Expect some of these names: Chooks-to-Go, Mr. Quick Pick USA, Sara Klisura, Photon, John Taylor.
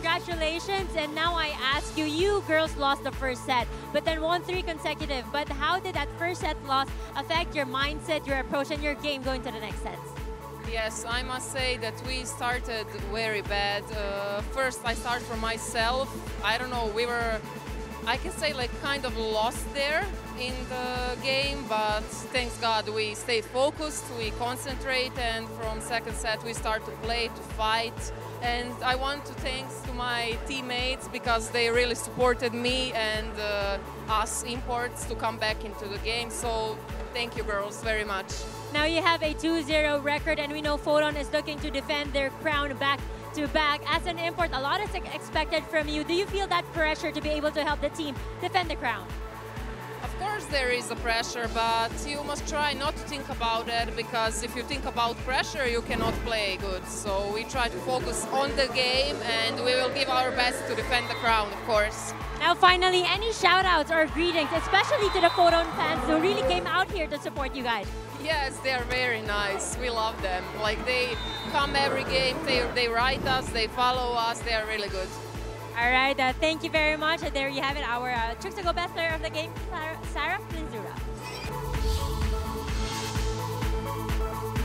Congratulations. And now I ask you, you girls lost the first set, but then won 3 consecutive. But how did that first set loss affect your mindset, your approach, and your game going to the next set? Yes, I must say that we started very bad. First, I started for myself. I don't know, we were, I can say, like kind of lost there in the game, but thanks God we stayed focused, we concentrate, and from second set we start to play, to fight. And I want to thanks to my teammates because they really supported me and us imports to come back into the game. So thank you girls very much. Now you have a 2-0 record, and we know Photon is looking to defend their crown back to back. As an import, a lot is expected from you. Do you feel that pressure to be able to help the team defend the crown? Of course there is a pressure, but you must try not to think about it, because if you think about pressure, you cannot play good. So we try to focus on the game, and we will give our best to defend the crown, of course. Now finally, any shout-outs or greetings, especially to the Photon fans who really came out here to support you guys? Yes, they are very nice. We love them. Like, they come every game, they write us, they follow us, they are really good. All right, thank you very much. There you have it, our Chooks-to-Go Best Player of the Game, Sara Klisura.